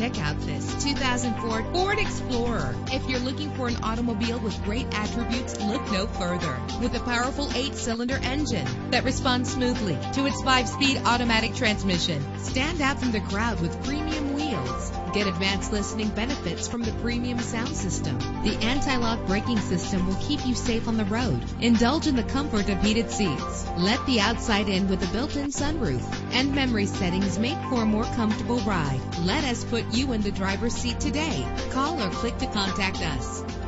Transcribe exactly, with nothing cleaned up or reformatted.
Check out this two thousand four Ford Explorer. If you're looking for an automobile with great attributes, look no further. With a powerful eight-cylinder engine that responds smoothly to its five-speed automatic transmission, stand out from the crowd with premium wheels. Get advanced listening benefits from the premium sound system. The anti-lock braking system will keep you safe on the road. Indulge in the comfort of heated seats. Let the outside in with a built-in sunroof. And memory settings make for a more comfortable ride. Let us put you in the driver's seat today. Call or click to contact us.